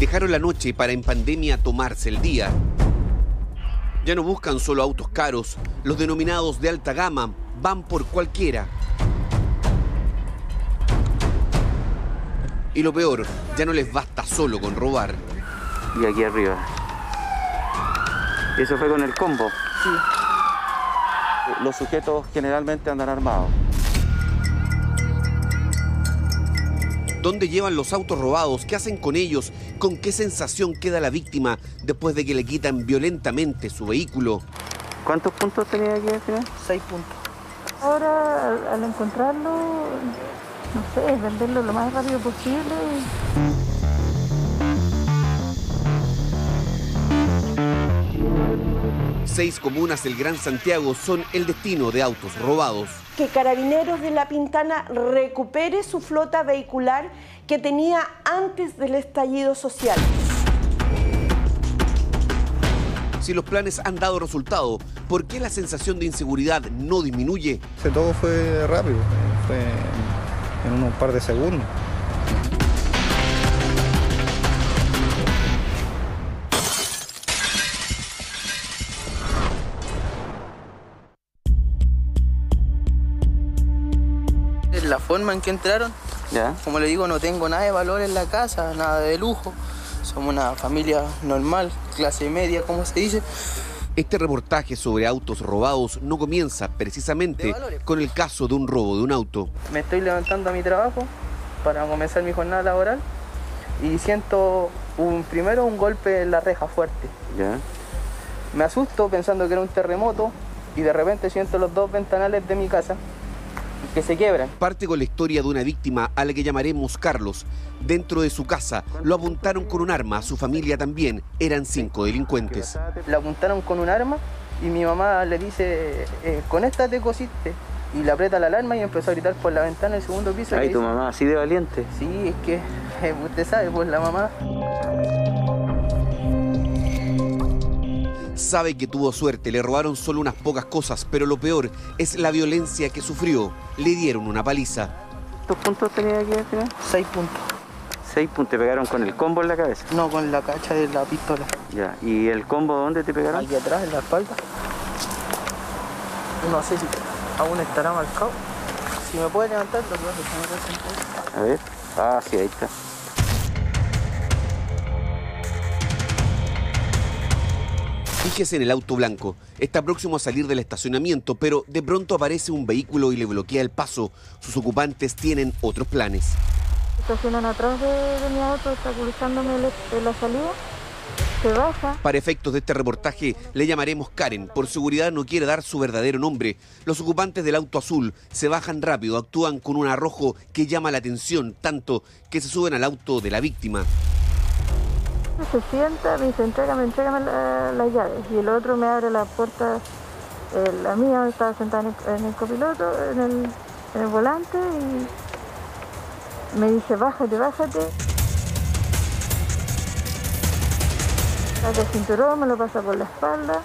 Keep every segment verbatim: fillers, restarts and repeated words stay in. Dejaron la noche para en pandemia tomarse el día. Ya no buscan solo autos caros, los denominados de alta gama van por cualquiera. Y lo peor, ya no les basta solo con robar. Y aquí arriba. Eso fue con el combo. Sí. Los sujetos generalmente andan armados. ¿Dónde llevan los autos robados? ¿Qué hacen con ellos? ¿Con qué sensación queda la víctima después de que le quitan violentamente su vehículo? ¿Cuántos puntos tenía aquí al final? Seis puntos. Ahora, al encontrarlo, no sé, venderlo lo más rápido posible. Seis comunas del Gran Santiago son el destino de autos robados. Que Carabineros de La Pintana recupere su flota vehicular que tenía antes del estallido social. Si los planes han dado resultado, ¿por qué la sensación de inseguridad no disminuye? Todo fue rápido, fue en unos par de segundos. La forma en que entraron, ¿ya? Como le digo, no tengo nada de valor en la casa, nada de lujo. Somos una familia normal, clase media, como se dice. Este reportaje sobre autos robados no comienza precisamente con el caso de un robo de un auto. Me estoy levantando a mi trabajo para comenzar mi jornada laboral y siento un, primero un golpe en la reja fuerte. ¿Ya? Me asusto pensando que era un terremoto y de repente siento los dos ventanales de mi casa que se quiebran. Parte con la historia de una víctima a la que llamaremos Carlos. Dentro de su casa lo apuntaron con un arma, a su familia también, eran cinco delincuentes. La apuntaron con un arma y mi mamá le dice, eh, con esta te cosiste. Y le aprieta la alarma y empezó a gritar por la ventana del segundo piso. Ay, tu dice, mamá, así de valiente. Sí, es que eh, usted sabe, pues la mamá. Sabe que tuvo suerte, le robaron solo unas pocas cosas, pero lo peor es la violencia que sufrió. Le dieron una paliza. ¿Cuántos puntos tenía aquí al final? Seis puntos. ¿Seis puntos? ¿Te pegaron con el combo en la cabeza? No, con la cacha de la pistola. Ya, ¿y el combo dónde te pegaron? Aquí atrás, en la espalda. No sé si aún estará marcado. Si me puede levantar, lo voy a hacer. A ver, ah, sí, ahí está. Fíjese en el auto blanco, está próximo a salir del estacionamiento, pero de pronto aparece un vehículo y le bloquea el paso. Sus ocupantes tienen otros planes. Estacionan atrás de, de mi auto, está obstaculizándome la salida, se baja. Para efectos de este reportaje le llamaremos Karen, por seguridad no quiere dar su verdadero nombre. Los ocupantes del auto azul se bajan rápido, actúan con un arrojo que llama la atención, tanto que se suben al auto de la víctima. Se sienta, me dice, entrégame, entrégame las la llaves. Y el otro me abre la puerta, eh, la mía, estaba sentada en el, en el copiloto, en el, en el volante, y me dice, bájate, bájate. Saca el cinturón, me lo pasa por la espalda.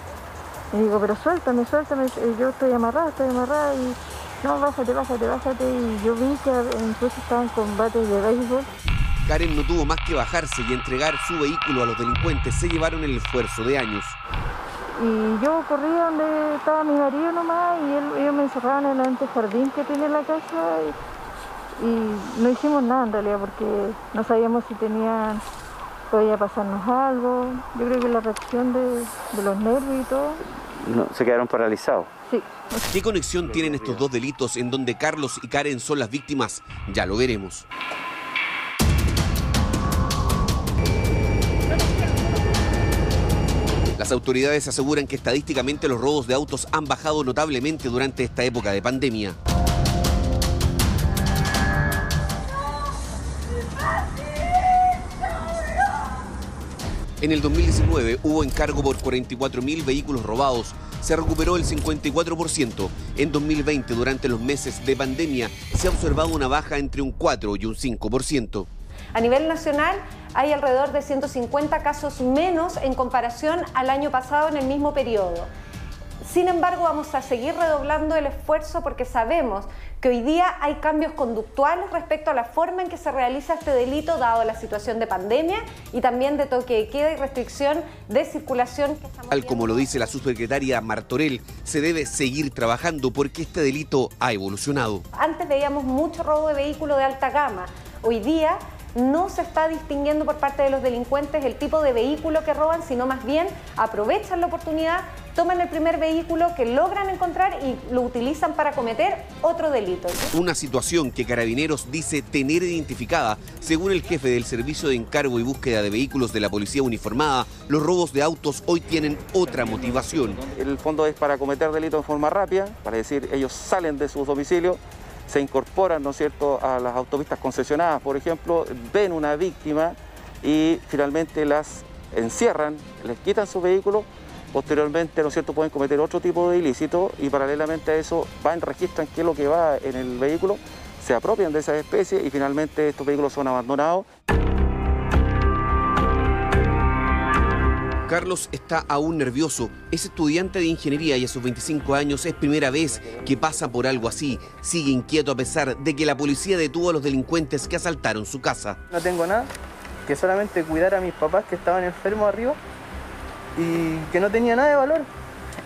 Y digo, pero suéltame, suéltame, yo estoy amarrada, estoy amarrada, y no, bájate, bájate, bájate. Y yo vi que incluso estaba en combate de béisbol. Karen no tuvo más que bajarse y entregar su vehículo a los delincuentes. Se llevaron el esfuerzo de años. Y yo corrí donde estaba mi marido nomás y él, ellos me encerraban en el antejardín que tiene la casa y, y no hicimos nada en realidad porque no sabíamos si tenían, podía pasarnos algo. Yo creo que la reacción de, de los nervios y todo. No, se quedaron paralizados. Sí. ¿Qué conexión tienen estos dos delitos en donde Carlos y Karen son las víctimas? Ya lo veremos. Las autoridades aseguran que estadísticamente los robos de autos han bajado notablemente durante esta época de pandemia. En el dos mil diecinueve hubo encargo por cuarenta y cuatro mil vehículos robados, se recuperó el cincuenta y cuatro por ciento. En dos mil veinte, durante los meses de pandemia, se ha observado una baja entre un cuatro por ciento y un cinco por ciento. A nivel nacional, hay alrededor de ciento cincuenta casos menos en comparación al año pasado en el mismo periodo. Sin embargo, vamos a seguir redoblando el esfuerzo porque sabemos que hoy día hay cambios conductuales respecto a la forma en que se realiza este delito, dado la situación de pandemia y también de toque de queda y restricción de circulación. Tal como lo dice la subsecretaria Martorell, se debe seguir trabajando porque este delito ha evolucionado. Antes veíamos mucho robo de vehículos de alta gama. Hoy día no se está distinguiendo por parte de los delincuentes el tipo de vehículo que roban, sino más bien aprovechan la oportunidad, toman el primer vehículo que logran encontrar y lo utilizan para cometer otro delito. Una situación que Carabineros dice tener identificada. Según el jefe del Servicio de Encargo y Búsqueda de Vehículos de la Policía Uniformada, los robos de autos hoy tienen otra motivación. El fondo es para cometer delitos de forma rápida, para decir, ellos salen de sus domicilios, se incorporan, ¿no es cierto?, a las autopistas concesionadas, por ejemplo, ven una víctima y finalmente las encierran, les quitan su vehículo, posteriormente, ¿no es cierto?, pueden cometer otro tipo de ilícito y paralelamente a eso van, registran qué es lo que va en el vehículo, se apropian de esas especies y finalmente estos vehículos son abandonados. Carlos está aún nervioso, es estudiante de ingeniería y a sus veinticinco años es primera vez que pasa por algo así. Sigue inquieto a pesar de que la policía detuvo a los delincuentes que asaltaron su casa. No tengo nada, que solamente cuidar a mis papás que estaban enfermos arriba y que no tenía nada de valor.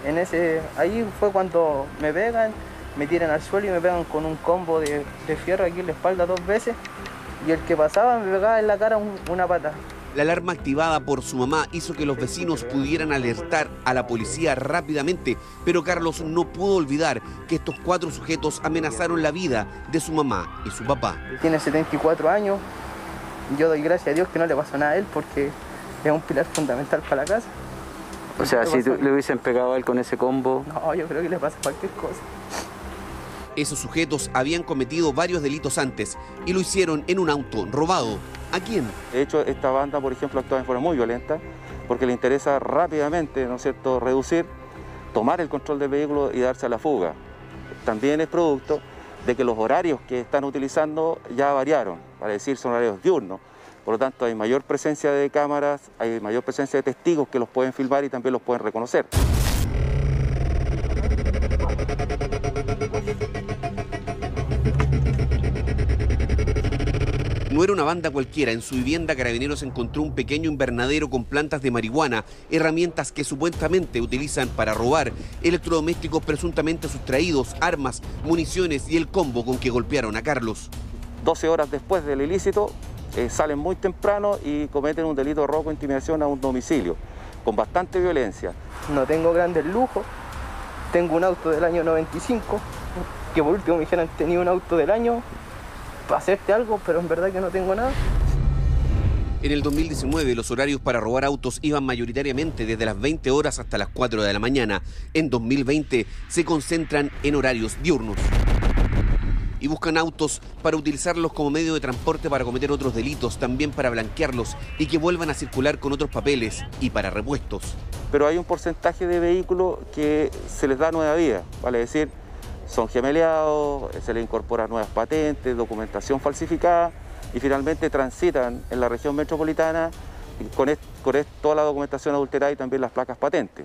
En ese, ahí fue cuando me pegan, me tiran al suelo y me pegan con un combo de, de fierro aquí en la espalda dos veces y el que pasaba me pegaba en la cara un, una pata. La alarma activada por su mamá hizo que los vecinos pudieran alertar a la policía rápidamente, pero Carlos no pudo olvidar que estos cuatro sujetos amenazaron la vida de su mamá y su papá. Tiene setenta y cuatro años, yo doy gracias a Dios que no le pasó nada a él porque es un pilar fundamental para la casa. O sea, si le hubiesen pegado a él con ese combo... No, yo creo que le pasa cualquier cosa. Esos sujetos habían cometido varios delitos antes y lo hicieron en un auto robado. ¿A quién? De hecho, esta banda, por ejemplo, actúa de forma muy violenta porque le interesa rápidamente, ¿no es cierto?, reducir, tomar el control del vehículo y darse a la fuga. También es producto de que los horarios que están utilizando ya variaron, para decir, son horarios diurnos. Por lo tanto, hay mayor presencia de cámaras, hay mayor presencia de testigos que los pueden filmar y también los pueden reconocer. No era una banda cualquiera. En su vivienda Carabineros encontró un pequeño invernadero con plantas de marihuana, herramientas que supuestamente utilizan para robar, electrodomésticos presuntamente sustraídos, armas, municiones y el combo con que golpearon a Carlos. doce horas después del ilícito, eh, salen muy temprano y cometen un delito de robo e intimidación a un domicilio, con bastante violencia. No tengo grandes lujos, tengo un auto del año noventa y cinco, que por último me dijeron que tenía un auto del año... para hacerte algo, pero en verdad que no tengo nada. En el dos mil diecinueve los horarios para robar autos iban mayoritariamente desde las veinte horas hasta las cuatro de la mañana. En dos mil veinte se concentran en horarios diurnos y buscan autos para utilizarlos como medio de transporte para cometer otros delitos, también para blanquearlos y que vuelvan a circular con otros papeles y para repuestos. Pero hay un porcentaje de vehículos que se les da nueva vida, vale decir, son gemeleados, se les incorporan nuevas patentes, documentación falsificada y finalmente transitan en la región metropolitana con, est, con est, toda la documentación adulterada y también las placas patentes.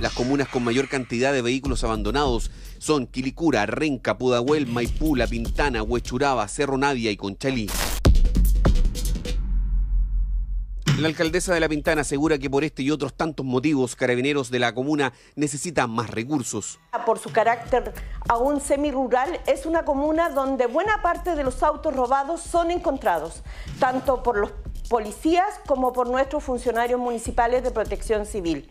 Las comunas con mayor cantidad de vehículos abandonados son Quilicura, Renca, Pudahuel, Maipú, La Pintana, Huechuraba, Cerro Navia y Conchalí. La alcaldesa de La Pintana asegura que por este y otros tantos motivos Carabineros de la comuna necesitan más recursos. Por su carácter aún semirural, es una comuna donde buena parte de los autos robados son encontrados, tanto por los policías como por nuestros funcionarios municipales de protección civil.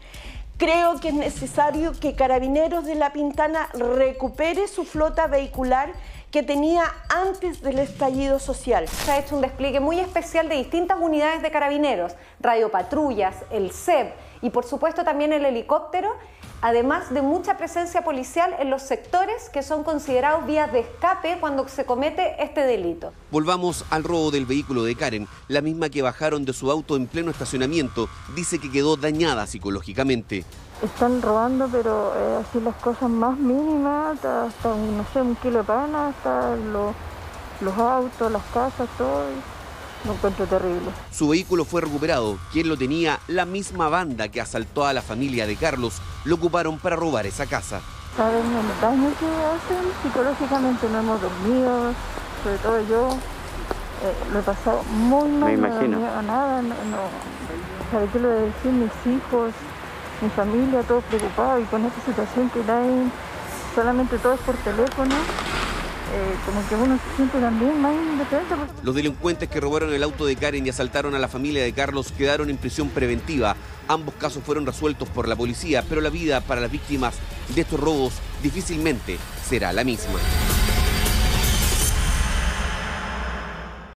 Creo que es necesario que Carabineros de La Pintana recupere su flota vehicular que tenía antes del estallido social. Se ha hecho un despliegue muy especial de distintas unidades de Carabineros, radiopatrullas, el C E P y por supuesto también el helicóptero, además de mucha presencia policial en los sectores que son considerados vías de escape cuando se comete este delito. Volvamos al robo del vehículo de Karen, la misma que bajaron de su auto en pleno estacionamiento. Dice que quedó dañada psicológicamente. Están robando, pero eh, así las cosas más mínimas, hasta, hasta no sé, un kilo de pan, hasta lo, los autos, las casas, todo. Lo encuentro terrible. Su vehículo fue recuperado. Quien lo tenía, la misma banda que asaltó a la familia de Carlos, lo ocuparon para robar esa casa. Saben el daño que hacen psicológicamente, no hemos dormido, sobre todo yo. Eh, lo he pasado muy mal. Me imagino. No había nada, no, no. ¿Sabe qué le voy a decir? Mis hijos, mi familia, todos preocupados, y con esta situación que hay, solamente todo es por teléfono. Eh, como que uno se siente también más indefenso. Los delincuentes que robaron el auto de Karen y asaltaron a la familia de Carlos quedaron en prisión preventiva. Ambos casos fueron resueltos por la policía, pero la vida para las víctimas de estos robos difícilmente será la misma.